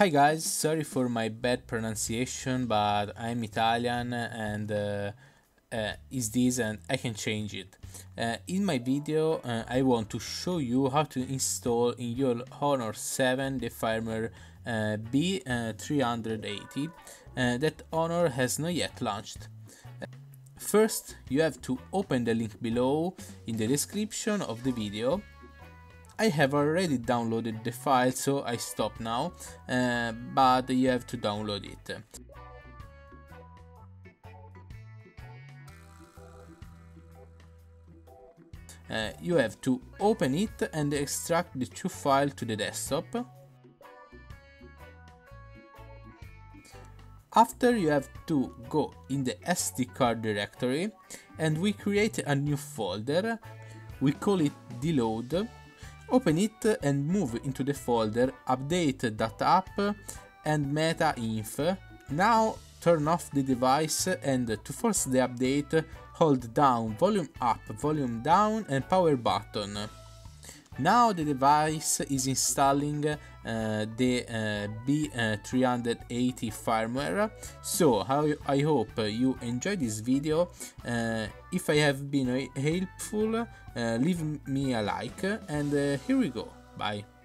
Hi guys, sorry for my bad pronunciation, but I'm Italian and is this and I can change it. In my video I want to show you how to install in your Honor 7 the firmware B380 that Honor has not yet launched. First you have to open the link below in the description of the video. I have already downloaded the file, so I stop now, but you have to download it. You have to open it and extract the two files to the desktop. After, you have to go in the SD card directory and we create a new folder. We call it Dload. Open it and move into the folder update.app and meta inf. Now turn off the device, and to force the update hold down volume up, volume down and power button. Now the device is installing the B380 firmware. So I hope you enjoyed this video. If I have been helpful, leave me a like and here we go. Bye.